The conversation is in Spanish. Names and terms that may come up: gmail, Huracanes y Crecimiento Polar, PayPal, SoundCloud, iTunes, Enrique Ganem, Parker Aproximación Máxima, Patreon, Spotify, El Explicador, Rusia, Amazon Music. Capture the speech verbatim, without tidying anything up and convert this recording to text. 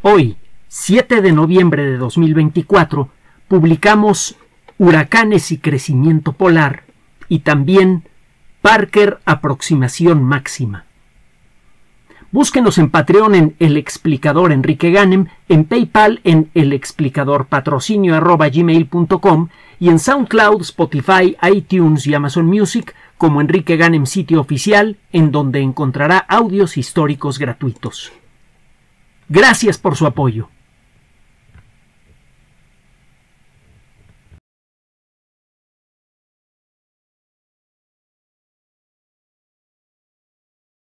Hoy, siete de noviembre de dos mil veinticuatro, publicamos Huracanes y Crecimiento Polar y también Parker Aproximación Máxima. Búsquenos en Patreon en El Explicador Enrique Ganem, en PayPal en El Explicador Patrocinio arroba gmail punto com y en SoundCloud, Spotify, iTunes y Amazon Music como Enrique Ganem Sitio Oficial, en donde encontrará audios históricos gratuitos. Gracias por su apoyo.